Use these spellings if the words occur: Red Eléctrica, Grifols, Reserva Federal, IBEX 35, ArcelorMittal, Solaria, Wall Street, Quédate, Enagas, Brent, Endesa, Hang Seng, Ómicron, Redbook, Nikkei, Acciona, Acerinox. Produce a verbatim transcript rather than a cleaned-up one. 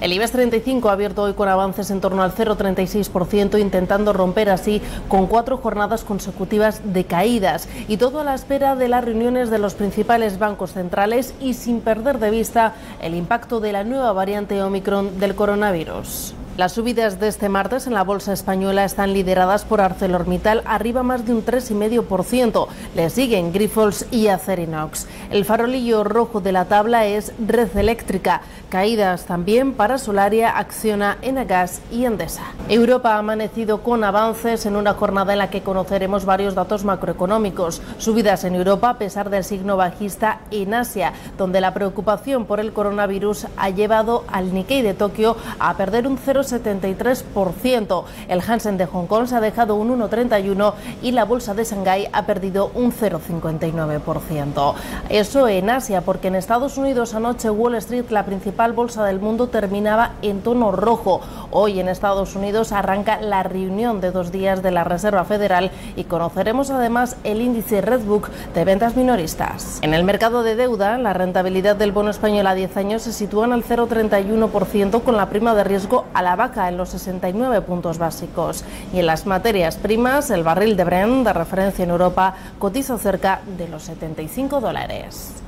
El IBEX treinta y cinco ha abierto hoy con avances en torno al cero coma treinta y seis por ciento, intentando romper así con cuatro jornadas consecutivas de caídas, y todo a la espera de las reuniones de los principales bancos centrales y sin perder de vista el impacto de la nueva variante Ómicron del coronavirus. Las subidas de este martes en la bolsa española están lideradas por ArcelorMittal, arriba más de un tres coma cinco por ciento. Le siguen Grifols y Acerinox. El farolillo rojo de la tabla es Red Eléctrica. Caídas también para Solaria, Acciona, Enagas y Endesa. Europa ha amanecido con avances en una jornada en la que conoceremos varios datos macroeconómicos. Subidas en Europa a pesar del signo bajista en Asia, donde la preocupación por el coronavirus ha llevado al Nikkei de Tokio a perder un cero coma setenta y tres por ciento. El Hang Seng de Hong Kong se ha dejado un uno coma treinta y uno por ciento y la bolsa de Shanghái ha perdido un cero coma cincuenta y nueve por ciento. Eso en Asia, porque en Estados Unidos anoche Wall Street, la principal bolsa del mundo, terminaba en tono rojo. Hoy en Estados Unidos arranca la reunión de dos días de la Reserva Federal y conoceremos además el índice Redbook de ventas minoristas. En el mercado de deuda, la rentabilidad del bono español a diez años se sitúa en el cero coma treinta y uno por ciento, con la prima de riesgo a la la vaca en los sesenta y nueve puntos básicos. Y en las materias primas, el barril de Brent, de referencia en Europa, cotiza cerca de los setenta y cinco dólares.